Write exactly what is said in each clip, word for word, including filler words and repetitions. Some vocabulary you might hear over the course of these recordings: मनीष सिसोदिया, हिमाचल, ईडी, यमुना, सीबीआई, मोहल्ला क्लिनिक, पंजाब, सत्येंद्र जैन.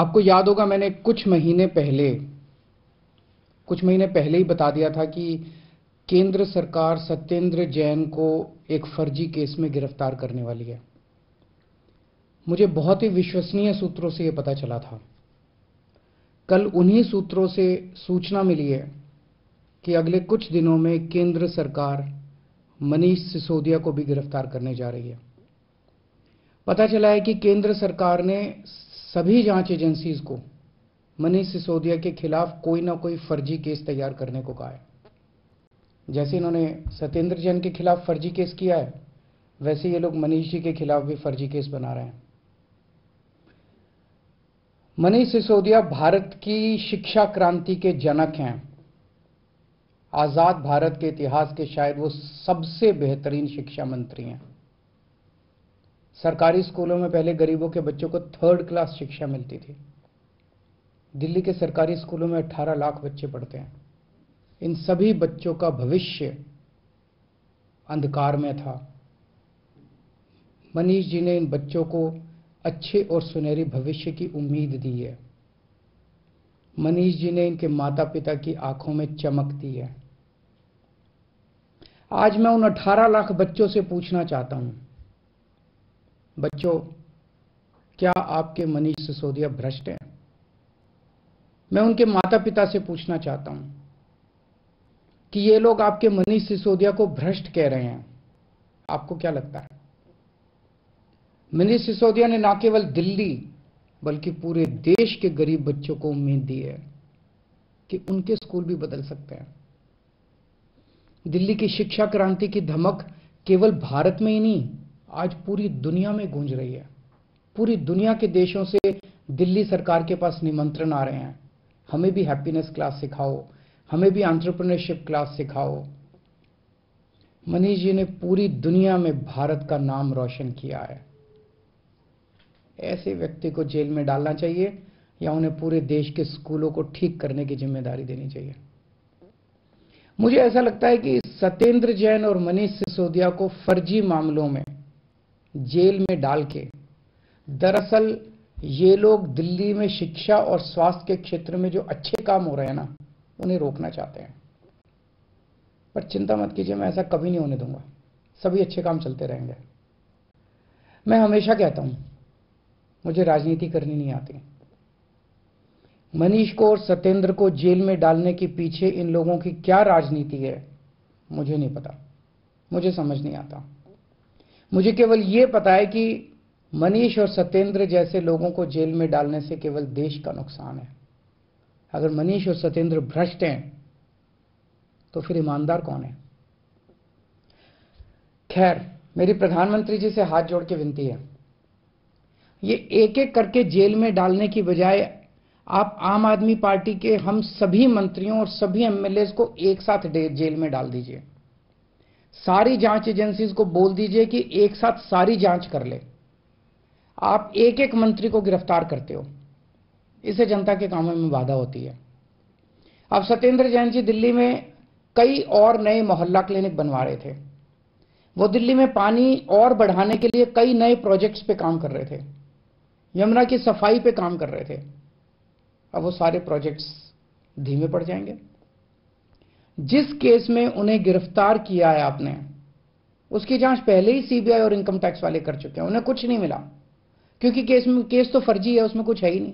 आपको याद होगा मैंने कुछ महीने पहले कुछ महीने पहले ही बता दिया था कि केंद्र सरकार सत्येंद्र जैन को एक फर्जी केस में गिरफ्तार करने वाली है। मुझे बहुत ही विश्वसनीय सूत्रों से यह पता चला था। कल उन्हीं सूत्रों से सूचना मिली है कि अगले कुछ दिनों में केंद्र सरकार मनीष सिसोदिया को भी गिरफ्तार करने जा रही है। पता चला है कि केंद्र सरकार ने सभी जांच एजेंसीज को मनीष सिसोदिया के खिलाफ कोई ना कोई फर्जी केस तैयार करने को कहा है। जैसे इन्होंने सत्येंद्र जैन के खिलाफ फर्जी केस किया है, वैसे ये लोग मनीष जी के खिलाफ भी फर्जी केस बना रहे हैं। मनीष सिसोदिया भारत की शिक्षा क्रांति के जनक हैं। आजाद भारत के इतिहास के शायद वो सबसे बेहतरीन शिक्षा मंत्री हैं। सरकारी स्कूलों में पहले गरीबों के बच्चों को थर्ड क्लास शिक्षा मिलती थी। दिल्ली के सरकारी स्कूलों में अठारह लाख बच्चे पढ़ते हैं। इन सभी बच्चों का भविष्य अंधकार में था। मनीष जी ने इन बच्चों को अच्छे और सुनहरी भविष्य की उम्मीद दी है। मनीष जी ने इनके माता पिता की आंखों में चमक दी है। आज मैं उन अठारह लाख बच्चों से पूछना चाहता हूं, बच्चों क्या आपके मनीष सिसोदिया भ्रष्ट हैं? मैं उनके माता पिता से पूछना चाहता हूं कि ये लोग आपके मनीष सिसोदिया को भ्रष्ट कह रहे हैं, आपको क्या लगता है? मनीष सिसोदिया ने न केवल दिल्ली बल्कि पूरे देश के गरीब बच्चों को उम्मीद दी है कि उनके स्कूल भी बदल सकते हैं। दिल्ली की शिक्षा क्रांति की धमक केवल भारत में ही नहीं, आज पूरी दुनिया में गूंज रही है। पूरी दुनिया के देशों से दिल्ली सरकार के पास निमंत्रण आ रहे हैं, हमें भी हैप्पीनेस क्लास सिखाओ, हमें भी एंटरप्रेन्योरशिप क्लास सिखाओ। मनीष जी ने पूरी दुनिया में भारत का नाम रोशन किया है। ऐसे व्यक्ति को जेल में डालना चाहिए या उन्हें पूरे देश के स्कूलों को ठीक करने की जिम्मेदारी देनी चाहिए। मुझे ऐसा लगता है कि सत्येंद्र जैन और मनीष सिसोदिया को फर्जी मामलों में जेल में डाल के दरअसल ये लोग दिल्ली में शिक्षा और स्वास्थ्य के क्षेत्र में जो अच्छे काम हो रहे हैं ना, उन्हें रोकना चाहते हैं। पर चिंता मत कीजिए, मैं ऐसा कभी नहीं होने दूंगा। सभी अच्छे काम चलते रहेंगे। मैं हमेशा कहता हूं मुझे राजनीति करनी नहीं आती। मनीष को और सत्येंद्र को जेल में डालने के पीछे इन लोगों की क्या राजनीति है मुझे नहीं पता, मुझे समझ नहीं आता। मुझे केवल यह पता है कि मनीष और सत्येंद्र जैसे लोगों को जेल में डालने से केवल देश का नुकसान है। अगर मनीष और सत्येंद्र भ्रष्ट हैं तो फिर ईमानदार कौन है? खैर, मेरी प्रधानमंत्री जी से हाथ जोड़ के विनती है, ये एक एक करके जेल में डालने की बजाय आप आम आदमी पार्टी के हम सभी मंत्रियों और सभी एमएलए को एक साथ जेल में डाल दीजिए। सारी जांच एजेंसीज को बोल दीजिए कि एक साथ सारी जांच कर ले। आप एक एक मंत्री को गिरफ्तार करते हो, इससे जनता के कामों में बाधा होती है। अब सत्येंद्र जैन जी दिल्ली में कई और नए मोहल्ला क्लिनिक बनवा रहे थे। वो दिल्ली में पानी और बढ़ाने के लिए कई नए प्रोजेक्ट्स पे काम कर रहे थे। यमुना की सफाई पे काम कर रहे थे। अब वो सारे प्रोजेक्ट्स धीमे पड़ जाएंगे। जिस केस में उन्हें गिरफ्तार किया है आपने, उसकी जांच पहले ही सीबीआई और इनकम टैक्स वाले कर चुके हैं। उन्हें कुछ नहीं मिला क्योंकि केस में केस तो फर्जी है, उसमें कुछ है ही नहीं।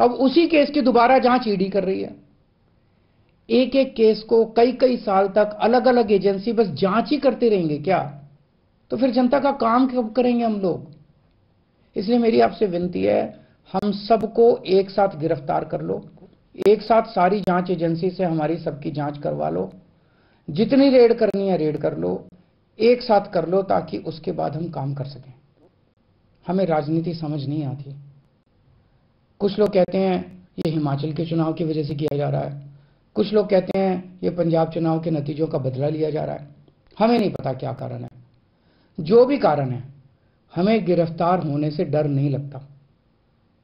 अब उसी केस की दोबारा जांच ईडी कर रही है। एक एक केस को कई कई साल तक अलग अलग एजेंसी बस जांच ही करते रहेंगे क्या? तो फिर जनता का काम कब करेंगे हम लोग? इसलिए मेरी आपसे विनती है, हम सबको एक साथ गिरफ्तार कर लो, एक साथ सारी जांच एजेंसी से हमारी सबकी जांच करवा लो। जितनी रेड करनी है रेड कर लो, एक साथ कर लो, ताकि उसके बाद हम काम कर सकें। हमें राजनीति समझ नहीं आती। कुछ लोग कहते हैं ये हिमाचल के चुनाव की वजह से किया जा रहा है, कुछ लोग कहते हैं ये पंजाब चुनाव के नतीजों का बदला लिया जा रहा है। हमें नहीं पता क्या कारण है। जो भी कारण है, हमें गिरफ्तार होने से डर नहीं लगता।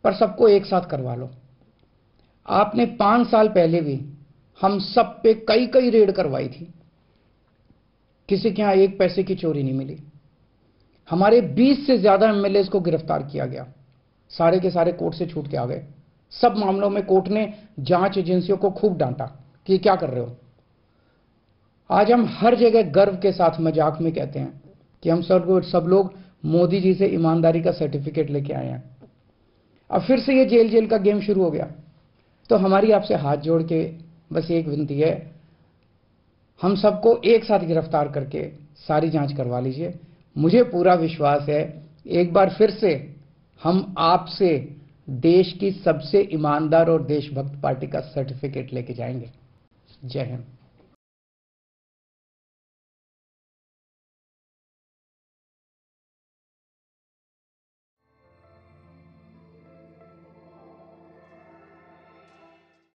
पर सबको एक साथ करवा लो। आपने पांच साल पहले भी हम सब पे कई कई रेड करवाई थी, किसी के यहां एक पैसे की चोरी नहीं मिली। हमारे बीस से ज्यादा एमएलए को गिरफ्तार किया गया, सारे के सारे कोर्ट से छूट के आ गए। सब मामलों में कोर्ट ने जांच एजेंसियों को खूब डांटा कि क्या कर रहे हो। आज हम हर जगह गर्व के साथ मजाक में कहते हैं कि हम सब सब लोग मोदी जी से ईमानदारी का सर्टिफिकेट लेके आए हैं। अब फिर से ये जेल जेल का गेम शुरू हो गया। तो हमारी आपसे हाथ जोड़ के बस एक विनती है, हम सबको एक साथ गिरफ्तार करके सारी जांच करवा लीजिए। मुझे पूरा विश्वास है एक बार फिर से हम आपसे देश की सबसे ईमानदार और देशभक्त पार्टी का सर्टिफिकेट लेके जाएंगे। जय हिंद।